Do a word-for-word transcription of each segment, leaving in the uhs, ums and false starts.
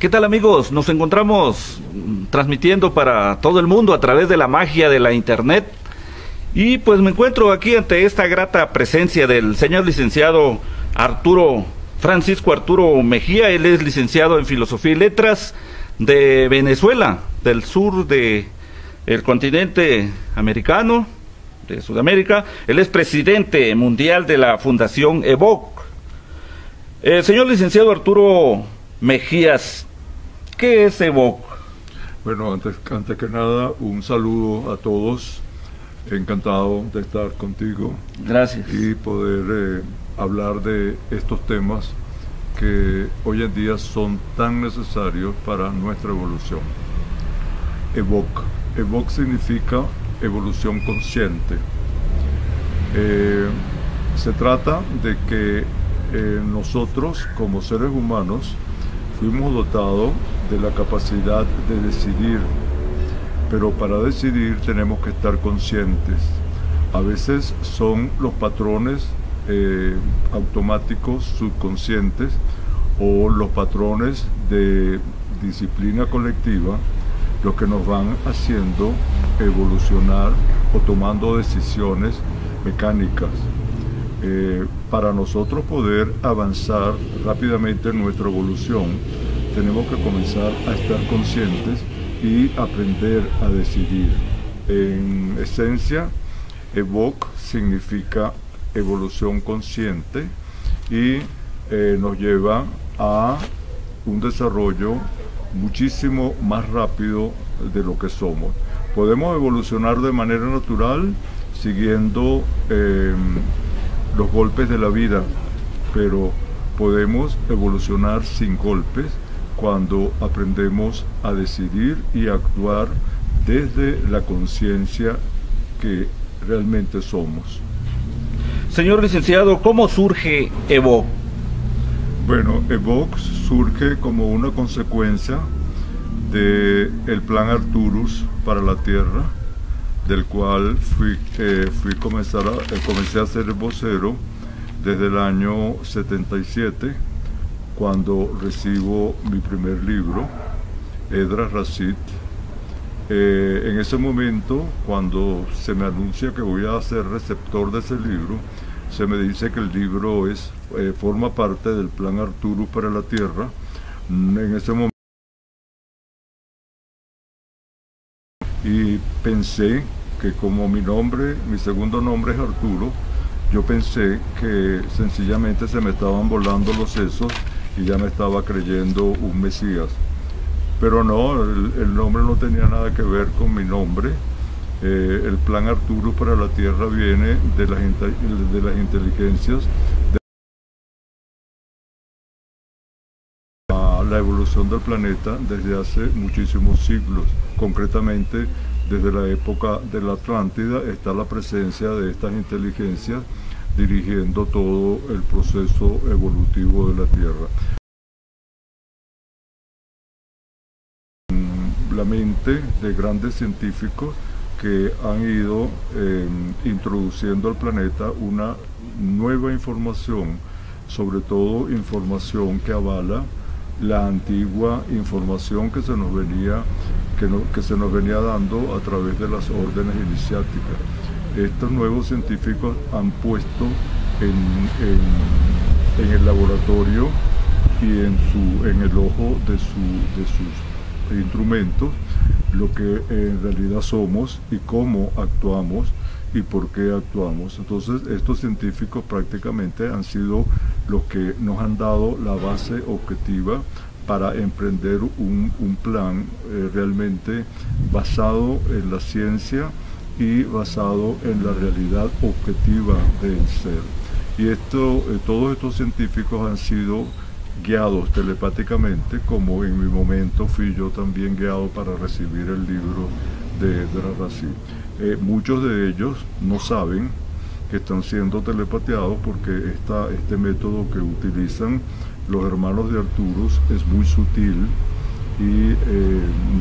¿Qué tal, amigos? Nos encontramos transmitiendo para todo el mundo a través de la magia de la internet. Y pues me encuentro aquí ante esta grata presencia del señor licenciado Arturo, Francisco Arturo Mejías. Él es licenciado en Filosofía y Letras de Venezuela, del sur de el continente americano, de Sudamérica. Él es presidente mundial de la Fundación E V O C. Eh, señor licenciado Arturo Mejías, ¿qué es E V O C? Bueno, antes, antes que nada, un saludo a todos. Encantado de estar contigo. Gracias. Y poder eh, hablar de estos temas que hoy en día son tan necesarios para nuestra evolución. E V O C. E V O C significa evolución consciente. Eh, se trata de que eh, nosotros, como seres humanos, fuimos dotados de la capacidad de decidir, pero para decidir tenemos que estar conscientes. A veces son los patrones eh, automáticos subconscientes o los patrones de disciplina colectiva los que nos van haciendo evolucionar o tomando decisiones mecánicas. Eh, para nosotros poder avanzar rápidamente en nuestra evolución, tenemos que comenzar a estar conscientes y aprender a decidir. En esencia, E V O C significa evolución consciente y eh, nos lleva a un desarrollo muchísimo más rápido de lo que somos. Podemos evolucionar de manera natural siguiendo eh, los golpes de la vida, pero podemos evolucionar sin golpes cuando aprendemos a decidir y a actuar desde la conciencia que realmente somos. Señor licenciado, ¿cómo surge E V O C? Bueno, E V O C surge como una consecuencia del Plan Arturus para la Tierra, del cual fui, eh, fui comenzar a, eh, comencé a ser vocero desde el año setenta y siete, cuando recibo mi primer libro, Edra Racit. Eh, en ese momento, cuando se me anuncia que voy a ser receptor de ese libro, se me dice que el libro es, eh, forma parte del Plan Arturo para la Tierra. En ese momento, y pensé que como mi nombre, mi segundo nombre es Arturo, yo pensé que sencillamente se me estaban volando los sesos y ya me estaba creyendo un mesías. Pero no, el, el nombre no tenía nada que ver con mi nombre. Eh, el Plan Arturo para la Tierra viene de las, de las inteligencias de la evolución del planeta desde hace muchísimos siglos. Concretamente, desde la época de la Atlántida está la presencia de estas inteligencias dirigiendo todo el proceso evolutivo de la Tierra. La mente de grandes científicos que han ido eh, introduciendo al planeta una nueva información, sobre todo información que avala la antigua información que se nos venía que, no, que se nos venía dando a través de las órdenes iniciáticas. Estos nuevos científicos han puesto en, en, en el laboratorio y en, su, en el ojo de, su, de sus instrumentos lo que en realidad somos y cómo actuamos y por qué actuamos. Entonces, estos científicos prácticamente han sido los que nos han dado la base objetiva para emprender un, un plan eh, realmente basado en la ciencia y basado en la realidad objetiva del ser. Y esto, eh, todos estos científicos han sido guiados telepáticamente, como en mi momento fui yo también guiado para recibir el libro de Edra Racit. Eh, muchos de ellos no saben que están siendo telepateados porque esta, este método que utilizan los hermanos de Arturus es muy sutil y eh,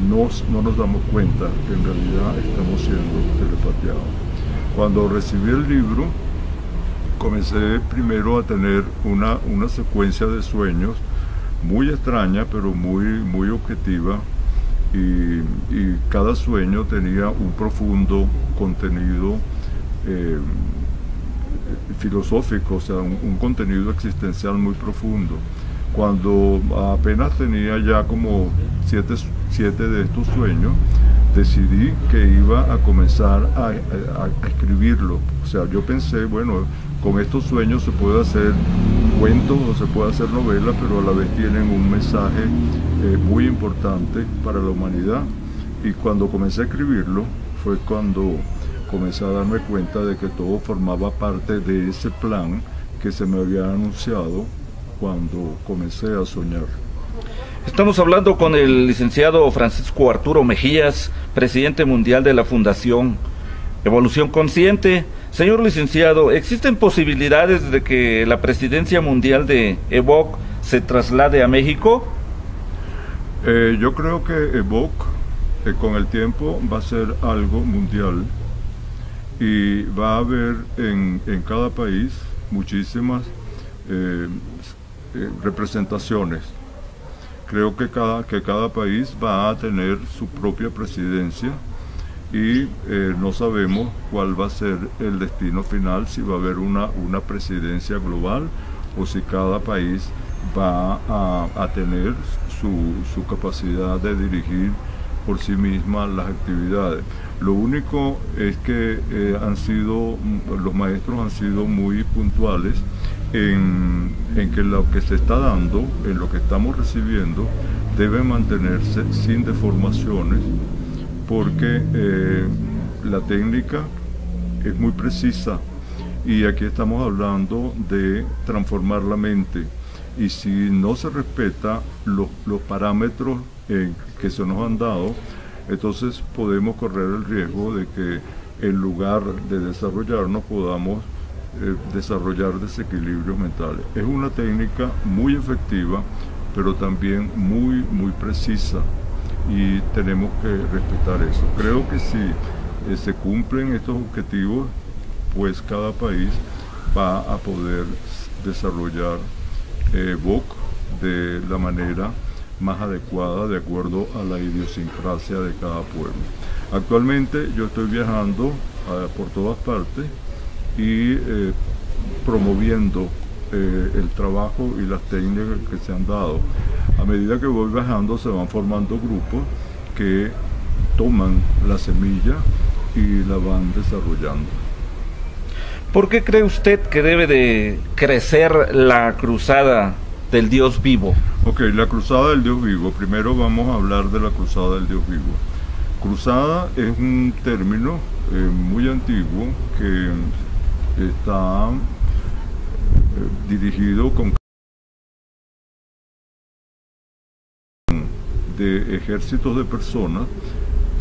nos, no nos damos cuenta que en realidad estamos siendo telepateados. Cuando recibí el libro, comencé primero a tener una, una secuencia de sueños muy extraña, pero muy, muy objetiva, y, y cada sueño tenía un profundo contenido eh, filosófico, o sea, un, un contenido existencial muy profundo. Cuando apenas tenía ya como siete, siete de estos sueños, decidí que iba a comenzar a, a, a escribirlo. O sea, yo pensé, bueno, con estos sueños se puede hacer cuentos o se puede hacer novelas, pero a la vez tienen un mensaje eh, muy importante para la humanidad. Y cuando comencé a escribirlo, fue cuando comencé a darme cuenta de que todo formaba parte de ese plan que se me había anunciado cuando comencé a soñar. Estamos hablando con el licenciado Francisco Arturo Mejías, presidente mundial de la Fundación Evolución Consciente. Señor licenciado, ¿existen posibilidades de que la presidencia mundial de E V O C se traslade a México? Eh, yo creo que E V O C eh, con el tiempo va a ser algo mundial y va a haber en, en cada país muchísimas eh, eh, representaciones. Creo que cada, que cada país va a tener su propia presidencia y eh, no sabemos cuál va a ser el destino final, si va a haber una, una presidencia global o si cada país va a, a tener su, su capacidad de dirigir por sí misma las actividades. Lo único es que eh, han sido, los maestros han sido muy puntuales En, en que lo que se está dando, en lo que estamos recibiendo, debe mantenerse sin deformaciones, porque eh, la técnica es muy precisa y aquí estamos hablando de transformar la mente, y si no se respeta los, los parámetros eh, que se nos han dado, entonces podemos correr el riesgo de que en lugar de desarrollarnos podamos Eh, desarrollar desequilibrios mentales. Es una técnica muy efectiva, pero también muy, muy precisa, y tenemos que respetar eso. Creo que si eh, se cumplen estos objetivos, pues cada país va a poder desarrollar eh, E V O C de la manera más adecuada, de acuerdo a la idiosincrasia de cada pueblo. Actualmente yo estoy viajando eh, por todas partes y eh, promoviendo eh, el trabajo y las técnicas que se han dado. A medida que voy viajando se van formando grupos que toman la semilla y la van desarrollando. ¿Por qué cree usted que debe de crecer la Cruzada del Dios Vivo? Ok, la Cruzada del Dios Vivo. Primero vamos a hablar de la Cruzada del Dios Vivo. Cruzada es un término eh, muy antiguo que está eh, dirigido con de ejércitos de personas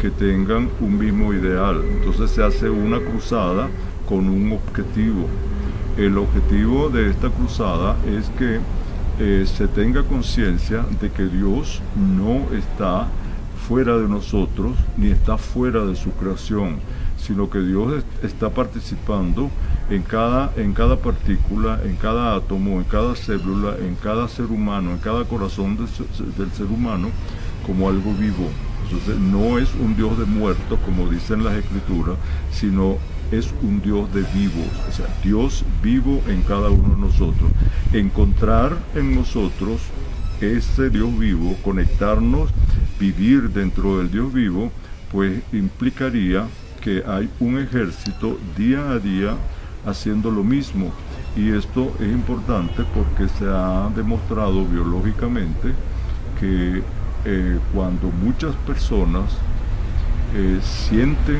que tengan un mismo ideal. Entonces se hace una cruzada con un objetivo. El objetivo de esta cruzada es que eh, se tenga conciencia de que Dios no está fuera de nosotros, ni está fuera de su creación, sino que Dios está participando en cada, en cada partícula, en cada átomo, en cada célula, en cada ser humano, en cada corazón de su, del ser humano, como algo vivo. Entonces no es un Dios de muertos, como dicen las Escrituras, sino es un Dios de vivos, o sea, Dios vivo en cada uno de nosotros. Encontrar en nosotros ese Dios vivo, conectarnos, vivir dentro del Dios vivo, pues implicaría que hay un ejército día a día haciendo lo mismo, y esto es importante porque se ha demostrado biológicamente que eh, cuando muchas personas eh, sienten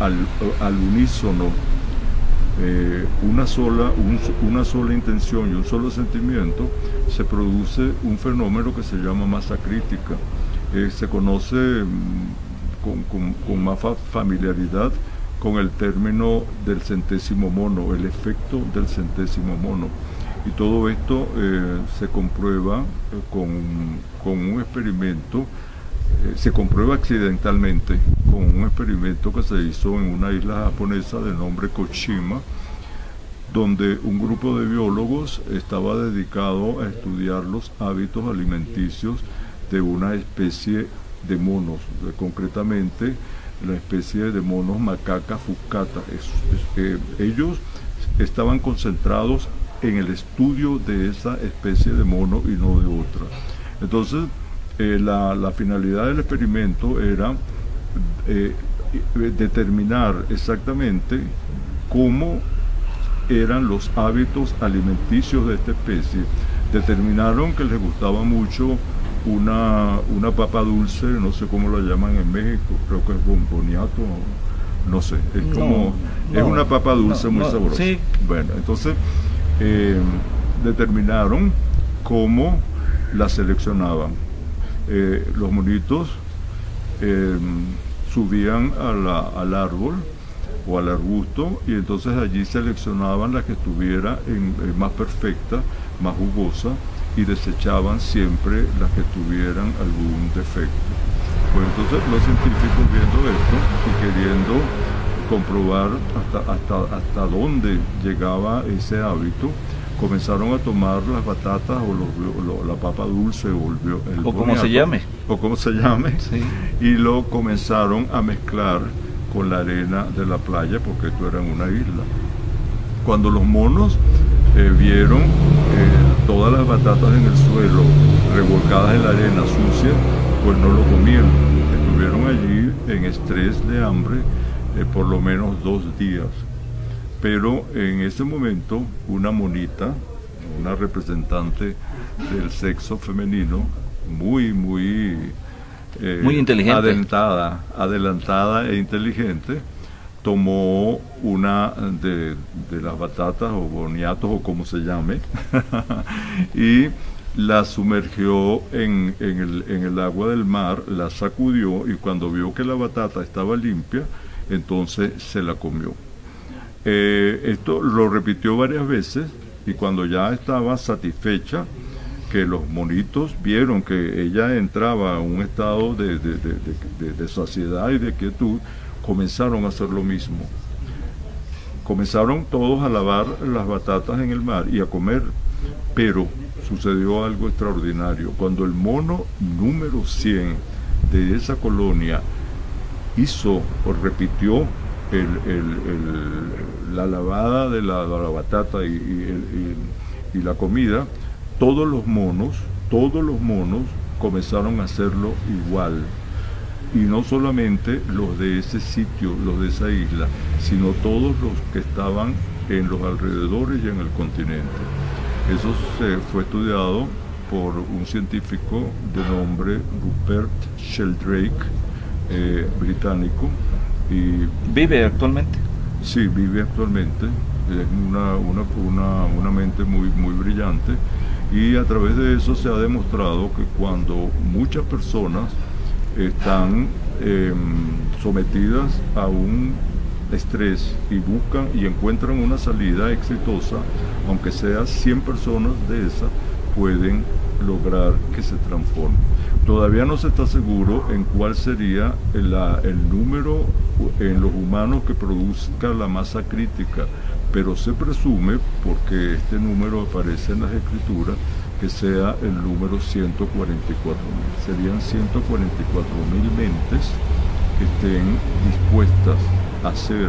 al, al unísono eh, una sola, un, una sola intención y un solo sentimiento, se produce un fenómeno que se llama masa crítica. Eh, se conoce Con, con, con más familiaridad con el término del centésimo mono, el efecto del centésimo mono. Y todo esto eh, se comprueba con, con un experimento, eh, se comprueba accidentalmente con un experimento que se hizo en una isla japonesa de nombre Koshima, donde un grupo de biólogos estaba dedicado a estudiar los hábitos alimenticios de una especie de monos, concretamente la especie de monos Macaca fuscata. Es, es, eh, ellos estaban concentrados en el estudio de esa especie de mono y no de otra. Entonces, eh, la, la finalidad del experimento era eh, determinar exactamente cómo eran los hábitos alimenticios de esta especie. Determinaron que les gustaba mucho una, una papa dulce, no sé cómo la llaman en México, creo que es bomboniato, no sé, es no, como, no, es una papa dulce no, muy no, sabrosa. Sí. Bueno, entonces eh, determinaron cómo la seleccionaban. Eh, los monitos eh, subían a la, al árbol o al arbusto y entonces allí seleccionaban la que estuviera en, en más perfecta, más jugosa, y desechaban siempre las que tuvieran algún defecto. Pues entonces los científicos, viendo esto y queriendo comprobar hasta, hasta, hasta dónde llegaba ese hábito, comenzaron a tomar las batatas o, lo, lo, la papa dulce o el, el o como se llame o como se llame sí. Y lo comenzaron a mezclar con la arena de la playa, porque esto era en una isla. Cuando los monos eh, vieron eh, todas las batatas en el suelo revolcadas en la arena sucia, pues no lo comieron. Estuvieron allí en estrés de hambre eh, por lo menos dos días. Pero en ese momento una monita, una representante del sexo femenino, muy, muy... Eh, muy inteligente. Adelantada, adelantada e inteligente, tomó una de, de las batatas o boniatos o como se llame y la sumergió en, en, el, en el agua del mar, la sacudió, y cuando vio que la batata estaba limpia, entonces se la comió. Eh, esto lo repitió varias veces, y cuando ya estaba satisfecha, que los monitos vieron que ella entraba a un estado de, de, de, de, de saciedad y de quietud, comenzaron a hacer lo mismo. Comenzaron todos a lavar las batatas en el mar y a comer, pero sucedió algo extraordinario. Cuando el mono número cien de esa colonia hizo o repitió el, el, el, la lavada de la, de la batata y, y, y, y la comida, todos los monos, todos los monos comenzaron a hacerlo igual. Y no solamente los de ese sitio, los de esa isla, sino todos los que estaban en los alrededores y en el continente. Eso se fue estudiado por un científico de nombre Rupert Sheldrake, eh, británico. Y ¿vive actualmente? Sí, vive actualmente. Es una, una, una, una mente muy, muy brillante. Y a través de eso se ha demostrado que cuando muchas personas están eh, sometidas a un estrés y buscan y encuentran una salida exitosa, aunque sea cien personas de esas, pueden lograr que se transformen. Todavía no se está seguro en cuál sería el, la, el número en los humanos que produzca la masa crítica, pero se presume, porque este número aparece en las escrituras, que sea el número ciento cuarenta y cuatro mil. Serían ciento cuarenta y cuatro mil mentes que estén dispuestas a hacer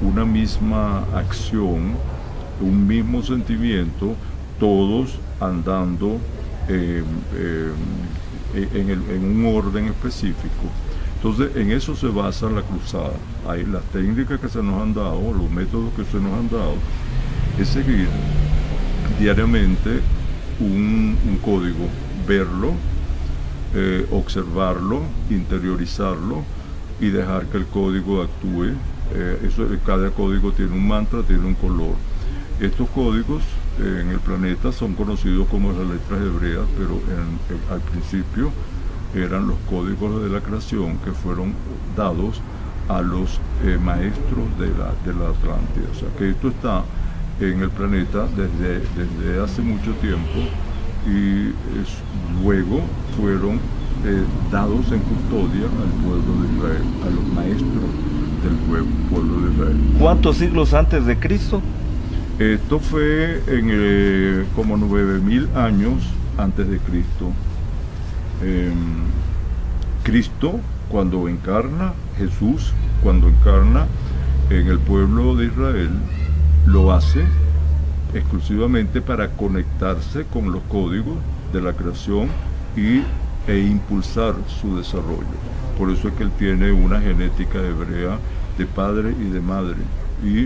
una misma acción, un mismo sentimiento, todos andando eh, eh, en, el, en un orden específico. Entonces, en eso se basa la cruzada. Hay las técnicas que se nos han dado, los métodos que se nos han dado, es seguir diariamente un, un código, verlo, eh, observarlo, interiorizarlo y dejar que el código actúe. Eh, eso, cada código tiene un mantra, tiene un color. Estos códigos eh, en el planeta son conocidos como las letras hebreas, pero en, en, al principio eran los códigos de la creación que fueron dados a los eh, maestros de la, de la Atlántida. O sea que esto está en el planeta desde, desde hace mucho tiempo, y es, luego fueron eh, dados en custodia al pueblo de Israel, a los maestros del pueblo de Israel. ¿Cuántos siglos antes de Cristo? Esto fue en eh, como nueve mil años antes de Cristo. Eh, Cristo, cuando encarna, Jesús, cuando encarna en el pueblo de Israel, lo hace exclusivamente para conectarse con los códigos de la creación y, e impulsar su desarrollo. Por eso es que él tiene una genética hebrea de padre y de madre. Y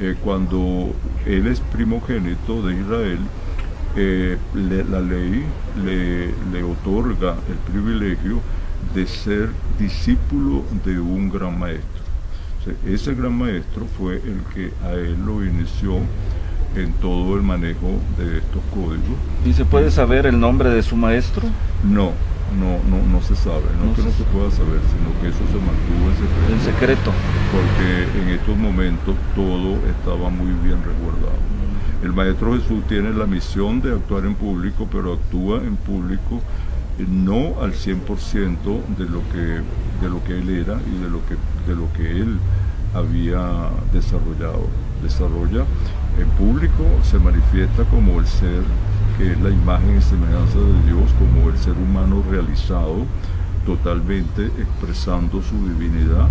eh, cuando él es primogénito de Israel, eh, le, la ley le, le otorga el privilegio de ser discípulo de un gran maestro. O sea, ese gran maestro fue el que a él lo inició en todo el manejo de estos códigos. ¿Y se puede saber el nombre de su maestro? No, no, no, no se sabe, no, no que se no se pueda saber, sino que eso se mantuvo en secreto. En secreto. Porque en estos momentos todo estaba muy bien resguardado. El Maestro Jesús tiene la misión de actuar en público, pero actúa en público no al cien por ciento de lo que de lo que él era y de lo que de lo que él había desarrollado. Desarrolla en público, se manifiesta como el ser que es la imagen y semejanza de Dios, como el ser humano realizado, totalmente expresando su divinidad,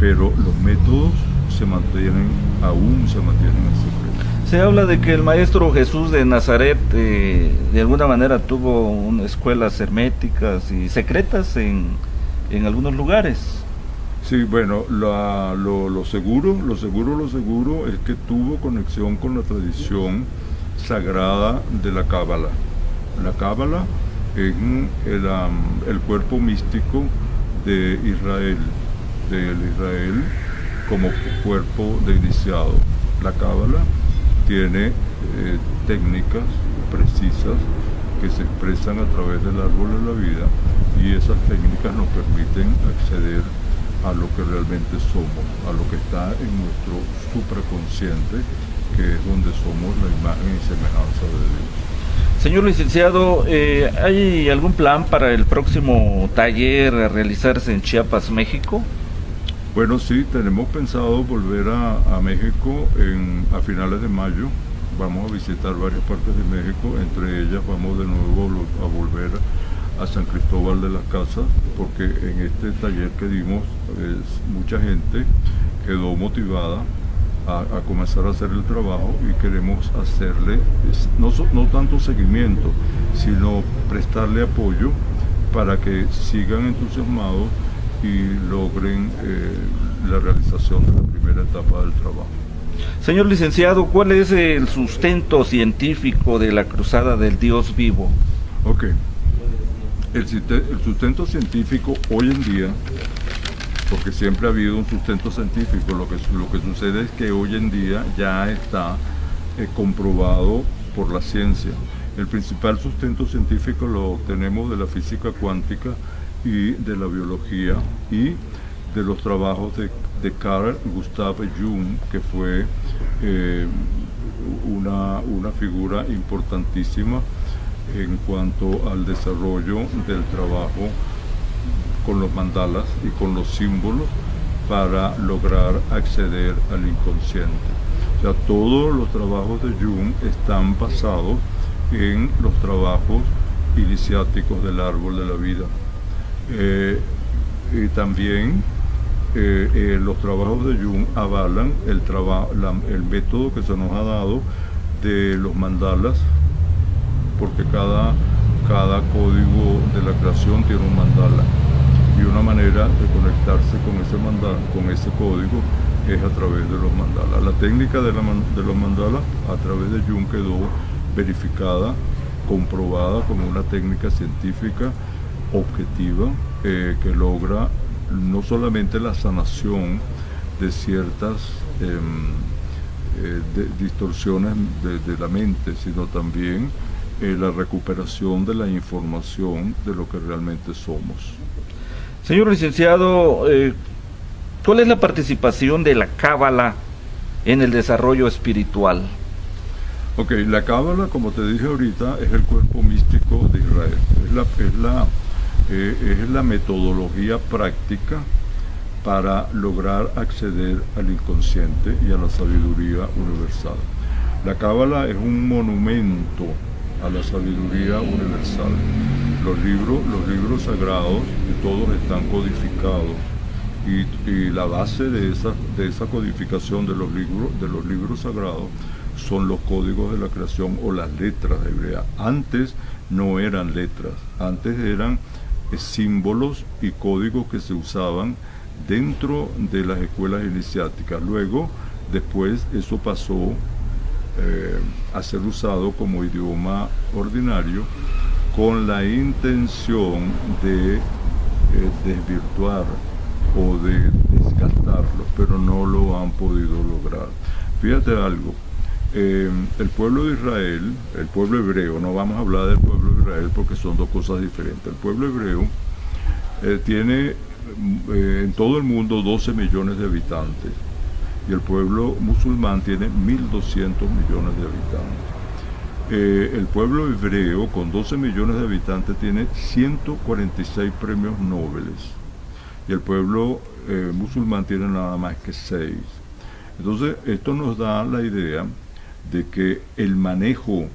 pero los métodos se mantienen, aún se mantienen en secreto. Se habla de que el maestro Jesús de Nazaret eh, de alguna manera tuvo un, escuelas herméticas y secretas en, en algunos lugares. Sí, bueno, la, lo, lo seguro, lo seguro, lo seguro es que tuvo conexión con la tradición sagrada de la Cábala. La Cábala es el, um, el cuerpo místico de Israel, del Israel como cuerpo de iniciado. La Cábala tiene eh, técnicas precisas que se expresan a través del árbol de la vida, y esas técnicas nos permiten acceder a lo que realmente somos, a lo que está en nuestro supraconsciente, que es donde somos la imagen y semejanza de Dios. Señor licenciado, eh, ¿hay algún plan para el próximo taller a realizarse en Chiapas, México? Bueno, sí, tenemos pensado volver a, a México en, a finales de mayo. Vamos a visitar varias partes de México, entre ellas vamos de nuevo a volver a San Cristóbal de las Casas, porque en este taller que dimos es, mucha gente quedó motivada a, a comenzar a hacer el trabajo, y queremos hacerle es, no, no tanto seguimiento, sino prestarle apoyo para que sigan entusiasmados y logren eh, la realización de la primera etapa del trabajo. Señor licenciado, ¿cuál es el sustento científico de la Cruzada del Dios Vivo? Ok. El, el sustento científico hoy en día, porque siempre ha habido un sustento científico, lo que, lo que sucede es que hoy en día ya está eh, comprobado por la ciencia. El principal sustento científico lo obtenemos de la física cuántica y de la biología y de los trabajos de, de Carl Gustav Jung, que fue eh, una, una figura importantísima en cuanto al desarrollo del trabajo con los mandalas y con los símbolos para lograr acceder al inconsciente. O sea, todos los trabajos de Jung están basados en los trabajos iniciáticos del árbol de la vida. Eh, y también eh, eh, los trabajos de Jung avalan el, traba la, el método que se nos ha dado de los mandalas, porque cada, cada código de la creación tiene un mandala, y una manera de conectarse con ese mandala, con ese código, es a través de los mandalas. La técnica de, la, de los mandalas a través de Jung quedó verificada, comprobada como una técnica científica objetiva eh, que logra no solamente la sanación de ciertas eh, eh, de, distorsiones de, de la mente, sino también Eh, la recuperación de la información de lo que realmente somos. Señor licenciado, eh, ¿cuál es la participación de la Cábala en el desarrollo espiritual? Ok, la Cábala, como te dije ahorita, es el cuerpo místico de Israel. Es la, es la, eh, es la metodología práctica para lograr acceder al inconsciente y a la sabiduría universal. La cábala es un monumento a la sabiduría universal. Los libros, los libros sagrados, todos están codificados. Y, y la base de esa, de esa codificación de los, libros, de los libros sagrados son los códigos de la creación o las letras hebreas. Antes no eran letras, antes eran eh, símbolos y códigos que se usaban dentro de las escuelas iniciáticas. Luego, después, eso pasó eh, a ser usado como idioma ordinario con la intención de eh, desvirtuar o de desgastarlo, pero no lo han podido lograr. Fíjate algo, eh, el pueblo de Israel, el pueblo hebreo, no vamos a hablar del pueblo de Israel porque son dos cosas diferentes. El pueblo hebreo eh, tiene eh, en todo el mundo doce millones de habitantes y el pueblo musulmán tiene mil doscientos millones de habitantes. Eh, el pueblo hebreo con doce millones de habitantes tiene ciento cuarenta y seis premios Nobel. Y el pueblo eh, musulmán tiene nada más que seis. Entonces, esto nos da la idea de que el manejo,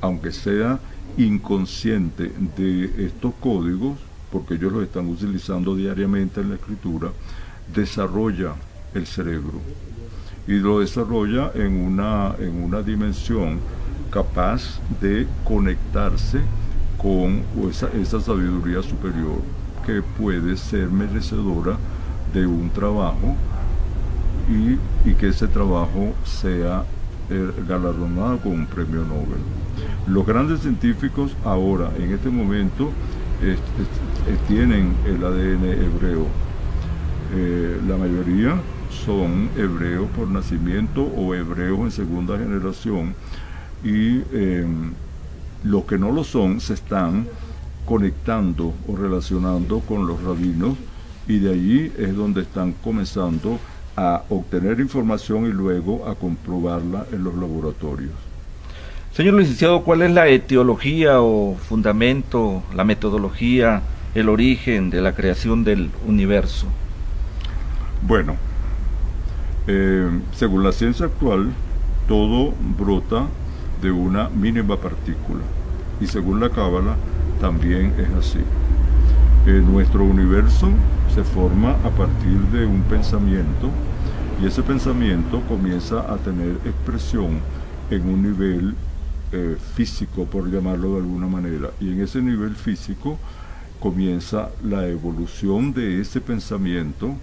aunque sea inconsciente, de estos códigos, porque ellos los están utilizando diariamente en la escritura, desarrolla el cerebro. Y lo desarrolla en una, en una dimensión capaz de conectarse con esa, esa sabiduría superior, que puede ser merecedora de un trabajo y, y que ese trabajo sea eh, galardonado con un premio Nobel. Los grandes científicos ahora, en este momento, eh, eh, tienen el A D N hebreo. Eh, la mayoría son hebreos por nacimiento o hebreos en segunda generación, y eh, los que no lo son se están conectando o relacionando con los rabinos, y de allí es donde están comenzando a obtener información y luego a comprobarla en los laboratorios. Señor licenciado, ¿cuál es la etiología o fundamento, la metodología, el origen de la creación del universo? Bueno, eh, según la ciencia actual, todo brota de una mínima partícula, y según la cábala también es así. Eh, nuestro universo se forma a partir de un pensamiento, y ese pensamiento comienza a tener expresión en un nivel eh, físico, por llamarlo de alguna manera, y en ese nivel físico comienza la evolución de ese pensamiento.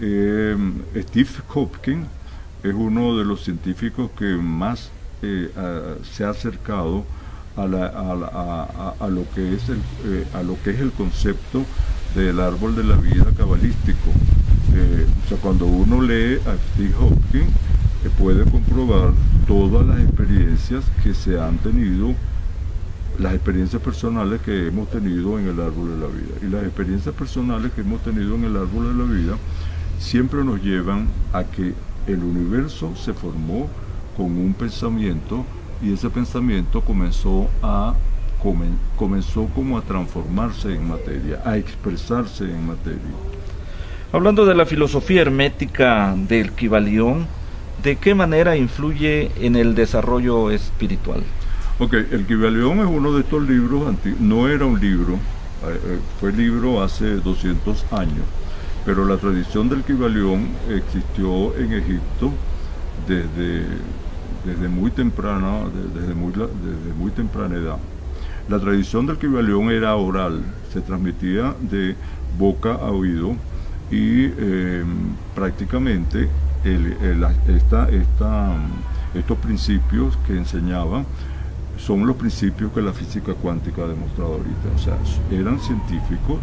eh, Steve Hopkins es uno de los científicos que más eh, a, se ha acercado A, la, a, la, a, a, lo que es el, eh, a lo que es el concepto del árbol de la vida cabalístico. Eh, o sea, cuando uno lee a Steve Hopkins, eh, puede comprobar todas las experiencias que se han tenido, las experiencias personales que hemos tenido en el árbol de la vida. Y las experiencias personales que hemos tenido en el árbol de la vida siempre nos llevan a que el universo se formó con un pensamiento, y ese pensamiento comenzó a comen, comenzó como a transformarse en materia, a expresarse en materia. Hablando de la filosofía hermética del Kybalión, ¿de qué manera influye en el desarrollo espiritual? Ok, el Kybalión es uno de estos libros antiguos. No era un libro, fue libro hace doscientos años, pero la tradición del Kybalión existió en Egipto desde desde muy temprana desde muy, desde muy temprana edad. La tradición del Kybalión era oral, se transmitía de boca a oído, y eh, prácticamente el, el, esta, esta, estos principios que enseñaba son los principios que la física cuántica ha demostrado ahorita. O sea, eran científicos,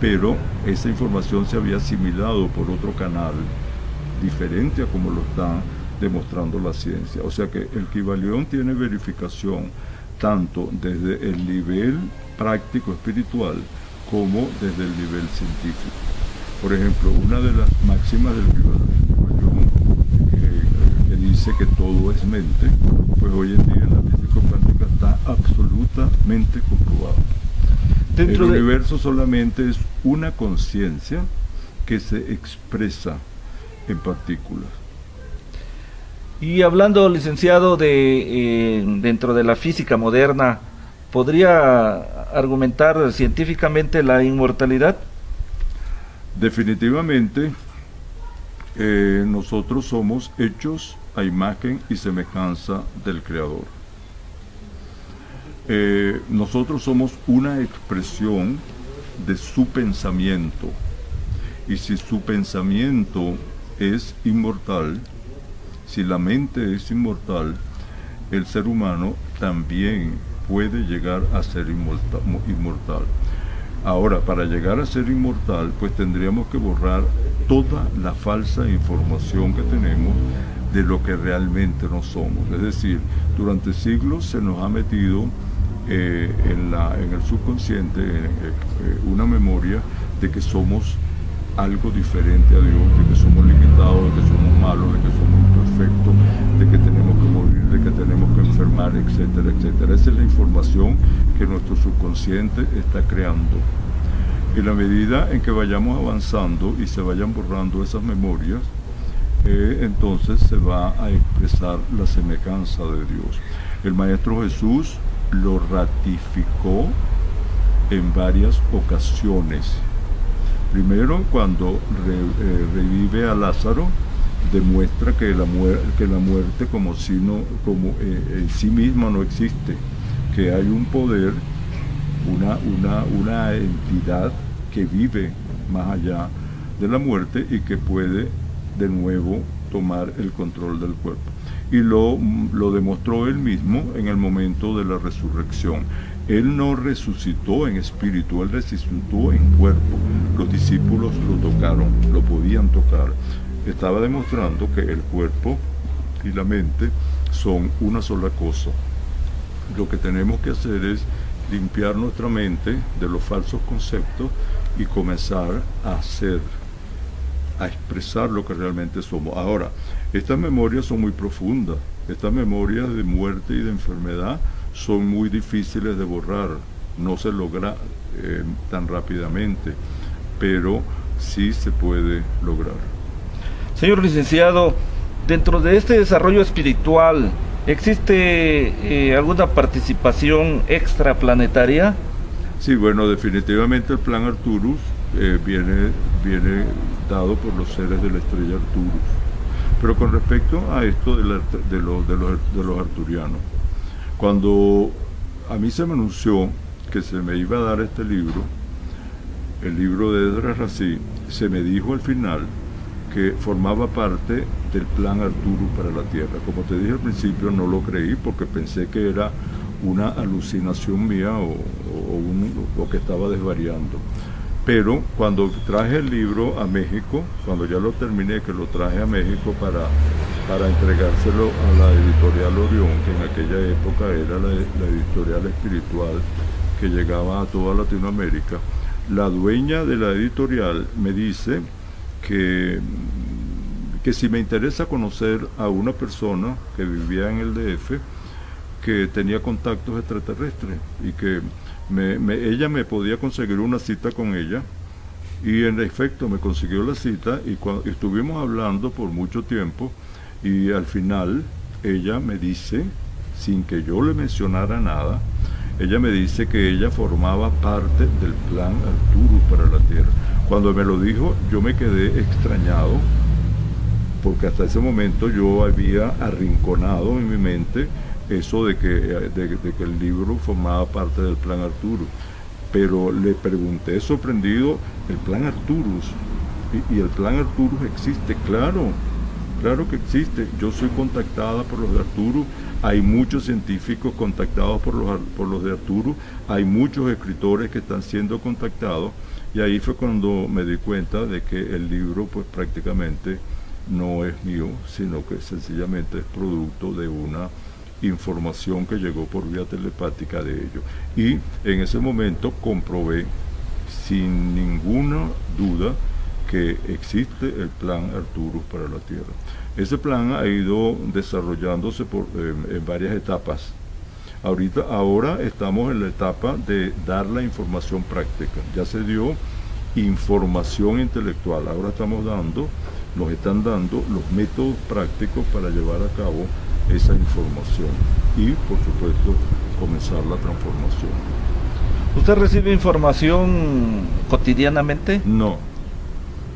pero esa información se había asimilado por otro canal diferente a como lo están demostrando la ciencia. O sea que el Kybalión tiene verificación tanto desde el nivel práctico espiritual como desde el nivel científico. Por ejemplo, una de las máximas del Kybalión, que, que dice que todo es mente, pues hoy en día en la física cuántica está absolutamente comprobado. Dentro el de... universo solamente es una conciencia que se expresa en partículas. Y hablando, licenciado, de eh, dentro de la física moderna, ¿podría argumentar científicamente la inmortalidad? Definitivamente, eh, nosotros somos hechos a imagen y semejanza del Creador. Eh, nosotros somos una expresión de su pensamiento, y si su pensamiento es inmortal, si la mente es inmortal, el ser humano también puede llegar a ser inmortal. Ahora, para llegar a ser inmortal, pues tendríamos que borrar toda la falsa información que tenemos de lo que realmente no somos. Es decir, durante siglos se nos ha metido eh, en, la, en el subconsciente eh, eh, una memoria de que somos algo diferente a Dios, de que somos limitados, de que somos malos, de que somos imperfectos, de que tenemos que morir, de que tenemos que enfermar, etcétera, etcétera. Esa es la información que nuestro subconsciente está creando. En la medida en que vayamos avanzando y se vayan borrando esas memorias, eh, entonces se va a expresar la semejanza de Dios. El Maestro Jesús lo ratificó en varias ocasiones. Primero, cuando re, eh, revive a Lázaro, demuestra que la, muer que la muerte como, si no, como eh, en sí misma no existe, que hay un poder, una, una, una entidad que vive más allá de la muerte y que puede de nuevo tomar el control del cuerpo. Y lo, lo demostró él mismo en el momento de la resurrección. Él no resucitó en espíritu, él resucitó en cuerpo. Los discípulos lo tocaron, lo podían tocar. Estaba demostrando que el cuerpo y la mente son una sola cosa. Lo que tenemos que hacer es limpiar nuestra mente de los falsos conceptos y comenzar a hacer, a expresar lo que realmente somos. Ahora, estas memorias son muy profundas. Estas memorias de muerte y de enfermedad son muy difíciles de borrar, no se logra eh, tan rápidamente, pero sí se puede lograr. Señor licenciado, dentro de este desarrollo espiritual, ¿existe eh, alguna participación extraplanetaria? Sí, bueno, definitivamente el Plan Arturus eh, viene, viene dado por los seres de la estrella Arturus, pero con respecto a esto de, la, de, lo, de, los, de los arturianos, cuando a mí se me anunció que se me iba a dar este libro, el libro de Edra Racit, se me dijo al final que formaba parte del Plan Arturo para la Tierra. Como te dije al principio, no lo creí porque pensé que era una alucinación mía o, o, un, o que estaba desvariando. Pero cuando traje el libro a México, cuando ya lo terminé, que lo traje a México para... para entregárselo a la editorial Orión, que en aquella época era la, la editorial espiritual que llegaba a toda Latinoamérica, la dueña de la editorial me dice que, que si me interesa conocer a una persona que vivía en el D F, que tenía contactos extraterrestres, y que me, me, ella me podía conseguir una cita con ella, y en efecto me consiguió la cita, y cuando, estuvimos hablando por mucho tiempo, y al final ella me dice, sin que yo le mencionara nada, ella me dice que ella formaba parte del Plan Arturo para la Tierra. Cuando me lo dijo, yo me quedé extrañado, porque hasta ese momento yo había arrinconado en mi mente eso de que, de, de que el libro formaba parte del Plan Arturo. Pero le pregunté sorprendido, ¿el Plan Arturus? ¿Y, y el Plan Arturus existe? Claro. Claro que existe, yo soy contactada por los de Arturo, hay muchos científicos contactados por los, por los de Arturo, hay muchos escritores que están siendo contactados, y ahí fue cuando me di cuenta de que el libro pues prácticamente no es mío, sino que sencillamente es producto de una información que llegó por vía telepática de ellos. Y en ese momento comprobé sin ninguna duda que existe el Plan Arturus para la Tierra. Ese plan ha ido desarrollándose por, eh, en varias etapas. Ahorita, ahora estamos en la etapa de dar la información práctica. Ya se dio información intelectual, ahora estamos dando nos están dando los métodos prácticos para llevar a cabo esa información y, por supuesto, comenzar la transformación. ¿Usted recibe información cotidianamente? No,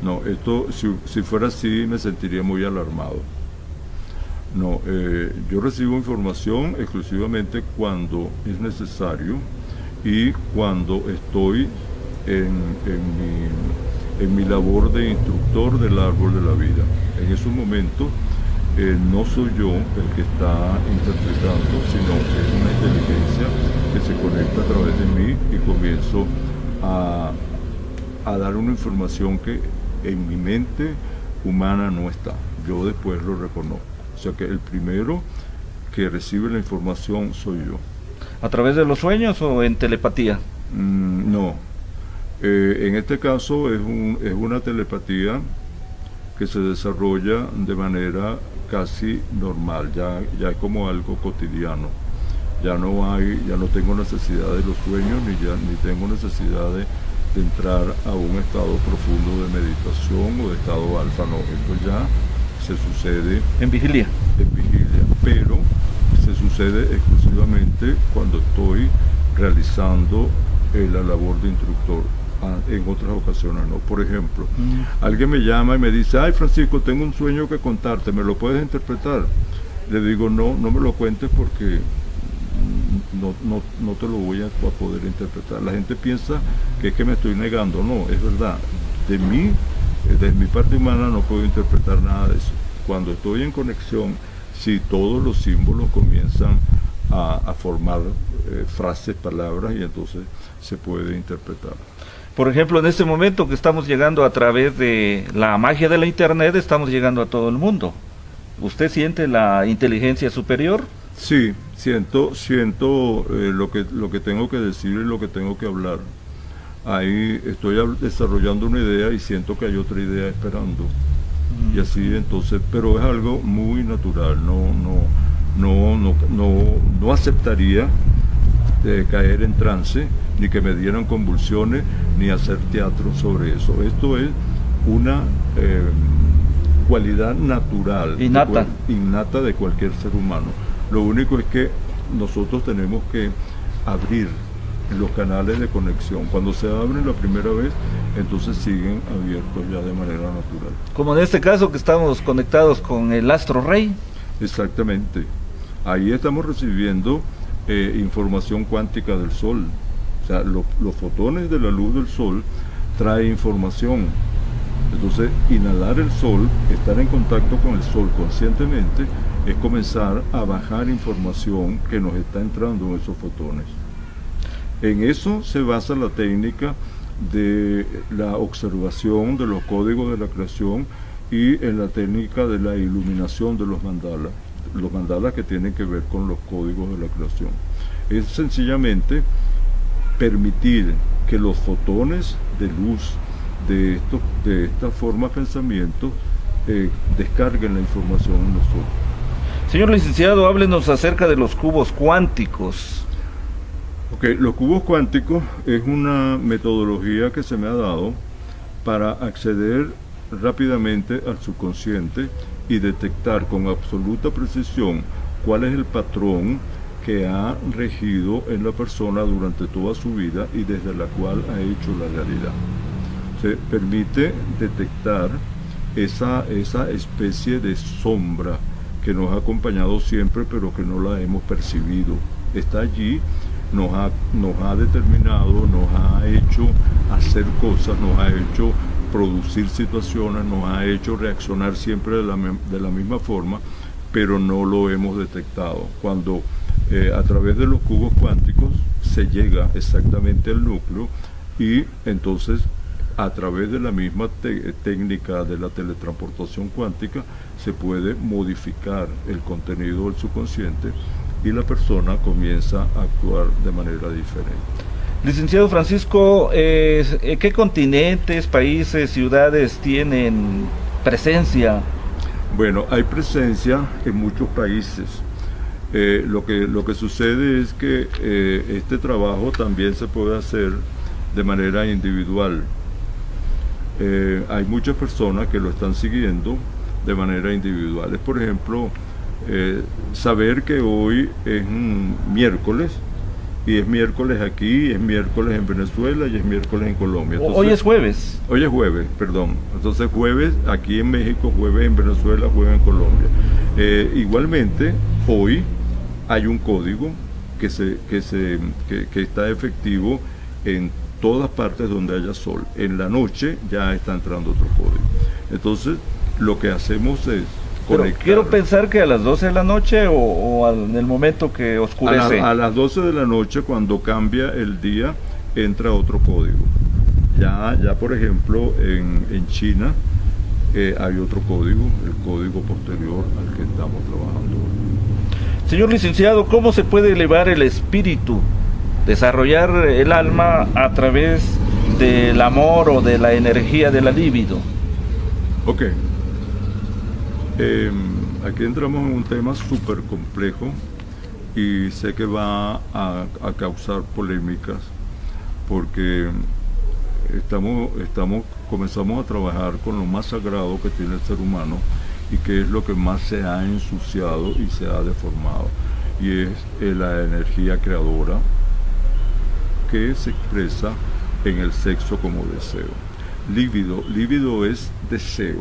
no, esto, si, si fuera así, me sentiría muy alarmado. No, eh, yo recibo información exclusivamente cuando es necesario y cuando estoy en, en, mi, en mi labor de instructor del árbol de la vida. En esos momentos eh, no soy yo el que está interpretando, sino que es una inteligencia que se conecta a través de mí y comienzo a, a dar una información que en mi mente humana no está. Yo después lo reconozco. O sea que el primero que recibe la información soy yo. ¿A través de los sueños o en telepatía? Mm, no. Eh, en este caso es, un, es una telepatía que se desarrolla de manera casi normal, ya, ya es como algo cotidiano. Ya no hay, ya no tengo necesidad de los sueños, ni, ya, ni tengo necesidad de, de entrar a un estado profundo de meditación o de estado alfa, no. Esto ya se sucede en vigilia. En vigilia, pero se sucede exclusivamente cuando estoy realizando eh, la labor de instructor. Ah, en otras ocasiones no. Por ejemplo, mm. alguien me llama y me dice: ay, Francisco, tengo un sueño que contarte, ¿me lo puedes interpretar? Le digo: no, no me lo cuentes porque no, no, no te lo voy a, a poder interpretar. La gente piensa que es que me estoy negando. No, es verdad, de mí, desde mi parte humana, no puedo interpretar nada de eso. Cuando estoy en conexión, sí, todos los símbolos comienzan a, a formar eh, frases, palabras, y entonces se puede interpretar. Por ejemplo, en este momento que estamos llegando a través de la magia de la internet, estamos llegando a todo el mundo. ¿Usted siente la inteligencia superior? Sí, siento, siento eh, lo que, lo que tengo que decir y lo que tengo que hablar. Ahí estoy desarrollando una idea y siento que hay otra idea esperando. Mm. Y así entonces, pero es algo muy natural, no, no, no, no, no, no aceptaría eh, caer en trance, ni que me dieran convulsiones, ni hacer teatro sobre eso. Esto es una eh, cualidad natural, innata. De innata de cualquier ser humano. Lo único es que nosotros tenemos que abrir los canales de conexión. Cuando se abren la primera vez, entonces siguen abiertos ya de manera natural. Como en este caso que estamos conectados con el Astro Rey. Exactamente. Ahí estamos recibiendo eh, información cuántica del Sol. O sea, lo, los fotones de la luz del Sol trae información. Entonces, inhalar el Sol, estar en contacto con el Sol conscientemente, es comenzar a bajar información que nos está entrando en esos fotones. En eso se basa la técnica de la observación de los códigos de la creación y en la técnica de la iluminación de los mandalas, los mandalas que tienen que ver con los códigos de la creación. Es sencillamente permitir que los fotones de luz de, esto, de esta forma de pensamiento eh, descarguen la información en nosotros. Señor licenciado, háblenos acerca de los cubos cuánticos. Okay, los cubos cuánticos es una metodología que se me ha dado para acceder rápidamente al subconsciente y detectar con absoluta precisión cuál es el patrón que ha regido en la persona durante toda su vida y desde la cual ha hecho la realidad. Se permite detectar esa, esa especie de sombra que nos ha acompañado siempre, pero que no la hemos percibido. Está allí. Nos ha, nos ha determinado, nos ha hecho hacer cosas, nos ha hecho producir situaciones, nos ha hecho reaccionar siempre de la, de la misma forma, pero no lo hemos detectado. Cuando eh, a través de los cubos cuánticos se llega exactamente al núcleo y entonces a través de la misma técnica de la teletransportación cuántica se puede modificar el contenido del subconsciente y la persona comienza a actuar de manera diferente. Licenciado Francisco, eh, ¿qué continentes, países, ciudades tienen presencia? Bueno, hay presencia en muchos países. Eh, lo que, lo que sucede es que eh, este trabajo también se puede hacer de manera individual. eh, hay muchas personas que lo están siguiendo de manera individual. Es, por ejemplo, eh, saber que hoy es mm, miércoles, y es miércoles aquí, y es miércoles en Venezuela, y es miércoles en Colombia. Entonces, hoy es jueves. Hoy es jueves, perdón. Entonces jueves aquí en México, jueves en Venezuela, jueves en Colombia. Eh, igualmente, hoy hay un código que, se, que, se, que, que está efectivo en todas partes donde haya sol. En la noche ya está entrando otro código. Entonces, lo que hacemos es... Pero quiero pensar que a las doce de la noche o, o en el momento que oscurece. A, la, a las doce de la noche, cuando cambia el día, entra otro código. Ya, ya por ejemplo, en, en China eh, hay otro código, el código posterior al que estamos trabajando. Señor licenciado, ¿cómo se puede elevar el espíritu, desarrollar el alma a través del amor o de la energía de la libido? Ok. Eh, aquí entramos en un tema súper complejo y sé que va a, a causar polémicas porque estamos, estamos, comenzamos a trabajar con lo más sagrado que tiene el ser humano y que es lo que más se ha ensuciado y se ha deformado, y es eh, la energía creadora que se expresa en el sexo como deseo. Líbido, líbido es deseo,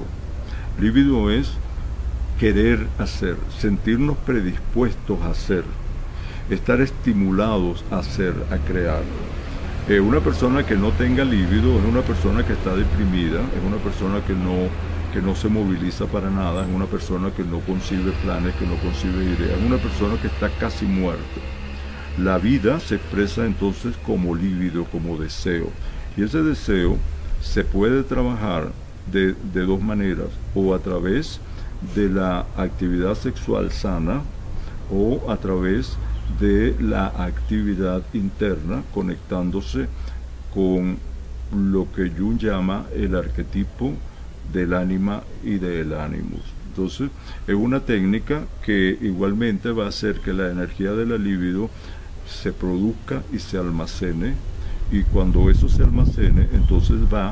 líbido es querer hacer, sentirnos predispuestos a hacer, estar estimulados a hacer, a crear. Eh, una persona que no tenga líbido es una persona que está deprimida, es una persona que no, que no se moviliza para nada, es una persona que no concibe planes, que no concibe ideas, es una persona que está casi muerta. La vida se expresa entonces como líbido, como deseo. Y ese deseo se puede trabajar de, de dos maneras, o a través de la actividad sexual sana o a través de la actividad interna, conectándose con lo que Jung llama el arquetipo del ánima y del ánimus. Entonces es una técnica que igualmente va a hacer que la energía de la libido se produzca y se almacene, y cuando eso se almacene entonces va,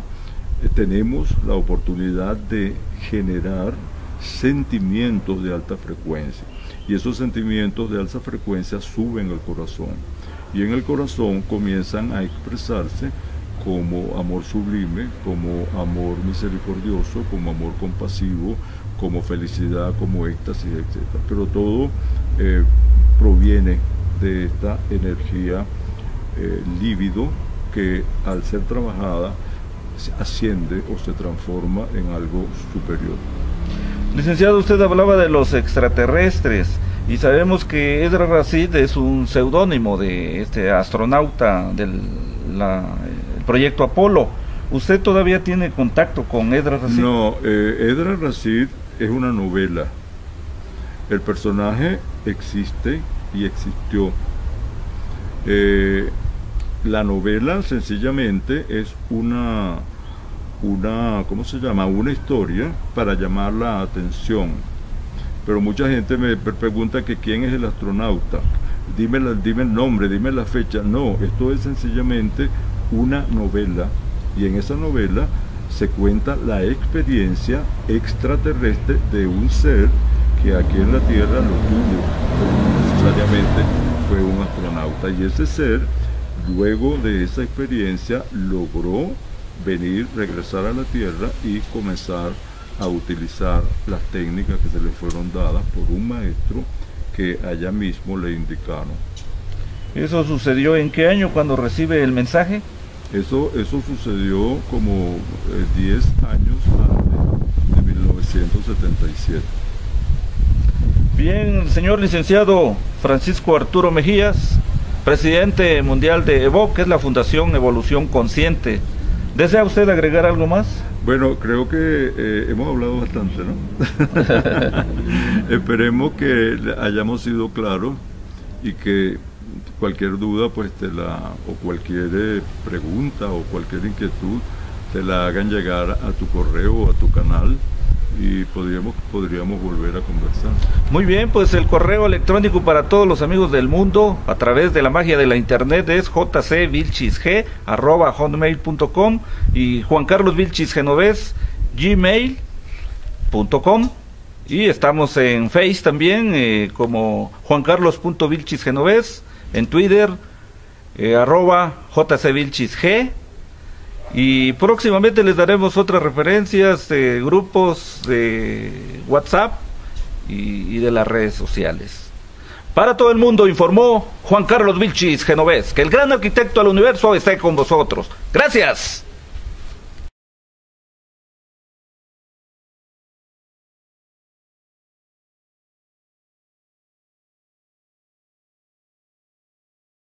eh, tenemos la oportunidad de generar sentimientos de alta frecuencia, y esos sentimientos de alta frecuencia suben al corazón, y en el corazón comienzan a expresarse como amor sublime, como amor misericordioso, como amor compasivo, como felicidad, como éxtasis, etcétera. Pero todo eh, proviene de esta energía eh, líbido que al ser trabajada asciende o se transforma en algo superior. Licenciado, usted hablaba de los extraterrestres y sabemos que Edra Racit es un seudónimo de este astronauta del la, el proyecto Apolo. ¿Usted todavía tiene contacto con Edra Racit? No, eh, Edra Racit es una novela. El personaje existe y existió. Eh, la novela sencillamente es una... una, ¿cómo se llama? Una historia para llamar la atención. Pero mucha gente me pregunta que quién es el astronauta, dime, la, dime el nombre, dime la fecha. No, esto es sencillamente una novela, y en esa novela se cuenta la experiencia extraterrestre de un ser que aquí en la Tierra lo tuvo, no necesariamente fue un astronauta, y ese ser luego de esa experiencia logró venir, regresar a la Tierra y comenzar a utilizar las técnicas que se le fueron dadas por un maestro que allá mismo le indicaron. ¿Eso sucedió en qué año cuando recibe el mensaje? Eso, eso sucedió como diez eh, años antes de mil novecientos setenta y siete. Bien, señor licenciado Francisco Arturo Mejías, presidente mundial de EVOC, que es la Fundación Evolución Consciente. ¿Desea usted agregar algo más? Bueno, creo que eh, hemos hablado bastante, ¿no? Esperemos que hayamos sido claros y que cualquier duda, pues, te la, o cualquier eh, pregunta o cualquier inquietud, te la hagan llegar a tu correo o a tu canal y podríamos, podríamos volver a conversar. Muy bien, pues el correo electrónico para todos los amigos del mundo a través de la magia de la internet es jcvilchisg arroba hotmail punto com y Juan Carlos Vilchis Genoves gmail punto com, y estamos en Face también eh, como Juan Carlos punto Vilchis Genoves, en Twitter eh, arroba jcvilchisg. Y próximamente les daremos otras referencias de grupos de WhatsApp y, y de las redes sociales. Para todo el mundo informó Juan Carlos Vilchis Genoves, que el gran arquitecto del universo esté con vosotros. ¡Gracias!